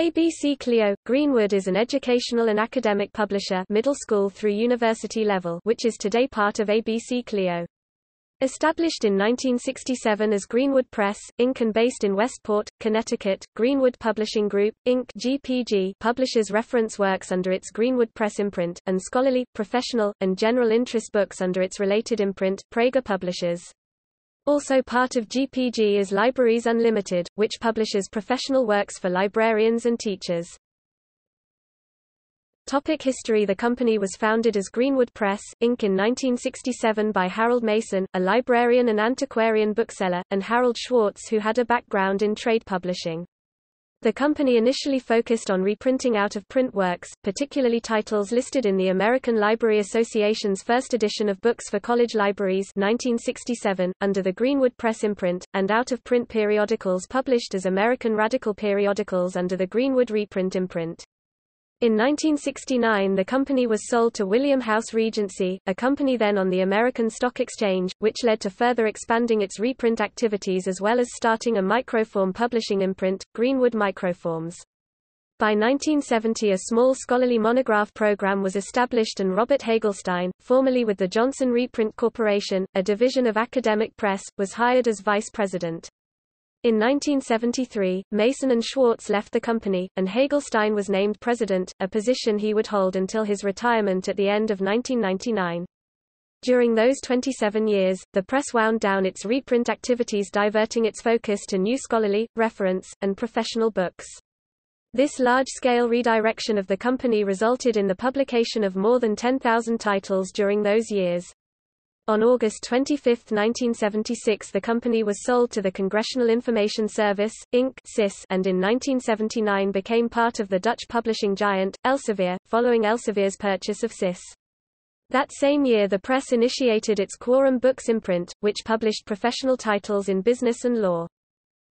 ABC-CLIO, Greenwood is an educational and academic publisher, middle school through university level, which is today part of ABC-CLIO. Established in 1967 as Greenwood Press, Inc. and based in Westport, Connecticut, Greenwood Publishing Group, Inc. (GPG) publishes reference works under its Greenwood Press imprint, and scholarly, professional, and general interest books under its related imprint, Praeger Publishers. Also part of GPG is Libraries Unlimited, which publishes professional works for librarians and teachers. Topic history. The company was founded as Greenwood Press, Inc. in 1967 by Harold Mason, a librarian and antiquarian bookseller, and Harold Schwartz, who had a background in trade publishing. The company initially focused on reprinting out-of-print works, particularly titles listed in the American Library Association's first edition of Books for College Libraries 1967, under the Greenwood Press imprint, and out-of-print periodicals published as American Radical Periodicals under the Greenwood Reprint imprint. In 1969 the company was sold to William House Regency, a company then on the American Stock Exchange, which led to further expanding its reprint activities as well as starting a microform publishing imprint, Greenwood Microforms. By 1970 a small scholarly monograph program was established and Robert Hagelstein, formerly with the Johnson Reprint Corporation, a division of Academic Press, was hired as vice president. In 1973, Mason and Schwartz left the company, and Hagelstein was named president, a position he would hold until his retirement at the end of 1999. During those 27 years, the press wound down its reprint activities, diverting its focus to new scholarly, reference, and professional books. This large-scale redirection of the company resulted in the publication of more than 10,000 titles during those years. On August 25, 1976 the company was sold to the Congressional Information Service, Inc. and in 1979 became part of the Dutch publishing giant, Elsevier, following Elsevier's purchase of CIS. That same year the press initiated its Quorum Books imprint, which published professional titles in business and law.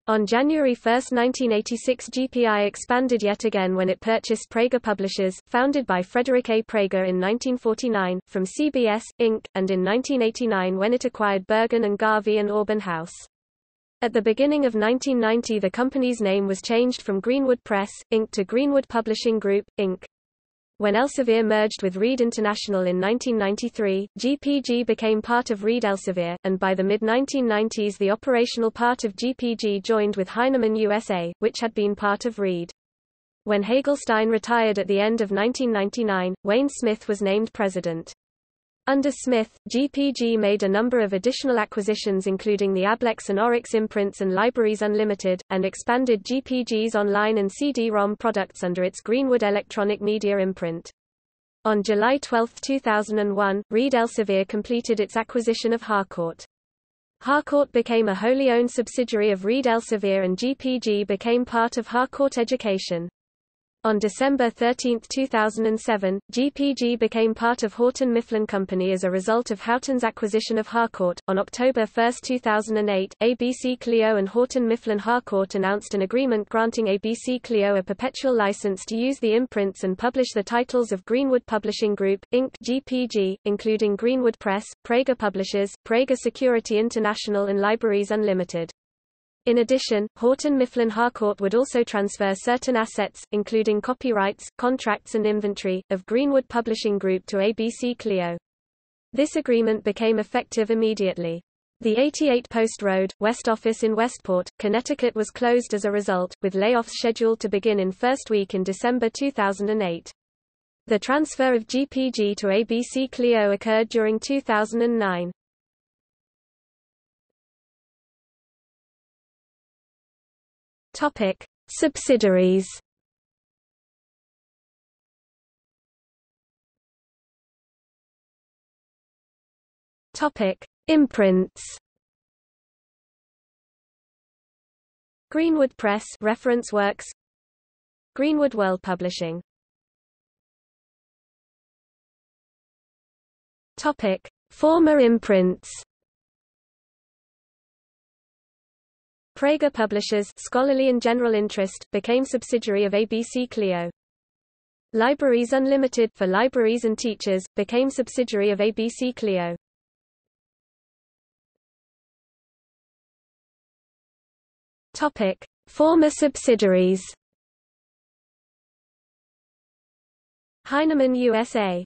On January 1, 1986 GPI expanded yet again when it purchased Praeger Publishers, founded by Frederick A. Praeger in 1949, from CBS, Inc., and in 1989 when it acquired Bergen & Garvey and Auburn House. At the beginning of 1990 the company's name was changed from Greenwood Press, Inc. to Greenwood Publishing Group, Inc. When Elsevier merged with Reed International in 1993, GPG became part of Reed Elsevier, and by the mid-1990s the operational part of GPG joined with Heinemann USA, which had been part of Reed. When Hagelstein retired at the end of 1999, Wayne Smith was named president. Under Smith, GPG made a number of additional acquisitions including the Ablex and Oryx imprints and Libraries Unlimited, and expanded GPG's online and CD-ROM products under its Greenwood Electronic Media imprint. On July 12, 2001, Reed Elsevier completed its acquisition of Harcourt. Harcourt became a wholly owned subsidiary of Reed Elsevier and GPG became part of Harcourt Education. On December 13, 2007, GPG became part of Houghton Mifflin Company as a result of Houghton's acquisition of Harcourt. On October 1, 2008, ABC-CLIO and Houghton Mifflin Harcourt announced an agreement granting ABC-CLIO a perpetual license to use the imprints and publish the titles of Greenwood Publishing Group, Inc. (GPG), including Greenwood Press, Praeger Publishers, Praeger Security International, and Libraries Unlimited. In addition, Houghton Mifflin Harcourt would also transfer certain assets, including copyrights, contracts and inventory, of Greenwood Publishing Group to ABC-CLIO. This agreement became effective immediately. The 88 Post Road, West office in Westport, Connecticut was closed as a result, with layoffs scheduled to begin in first week in December 2008. The transfer of GPG to ABC-CLIO occurred during 2009. Topic: Subsidiaries. Topic: Imprints. Greenwood Press, reference works. Greenwood World Publishing. Topic: Former imprints. Praeger Publishers, scholarly and general interest, became subsidiary of ABC-CLIO. Libraries Unlimited, for libraries and teachers, became subsidiary of ABC-CLIO. Topic: Former subsidiaries. Heinemann USA